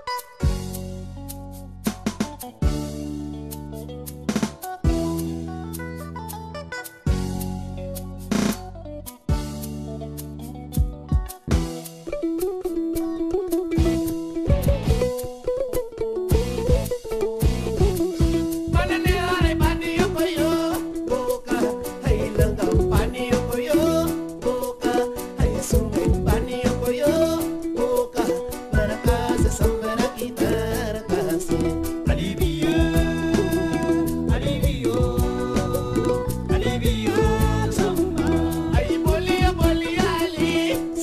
Ali Bio, Ali Bio, Ali Bio samba. Ai bolia bolia Ali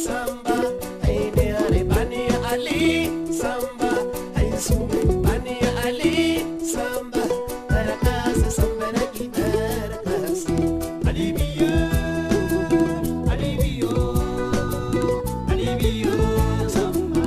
samba. Ai ne are bani Ali samba. Ai sume bani Ali samba. Para casa samba na guitarra casa. Ali Bio, Ali Bio, Ali Bio samba.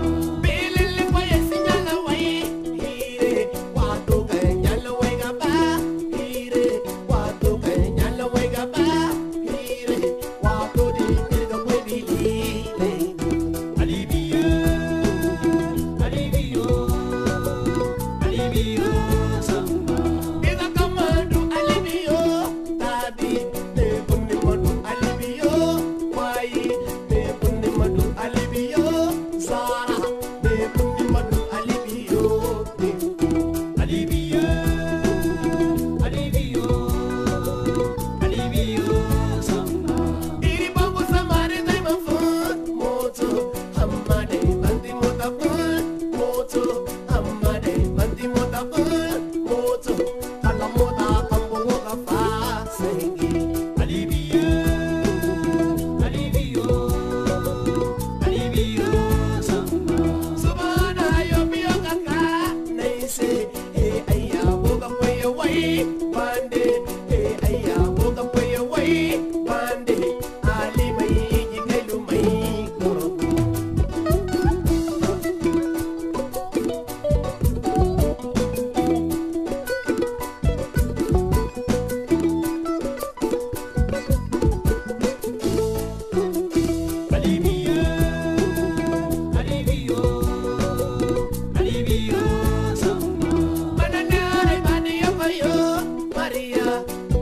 Maria,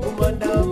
o mandão.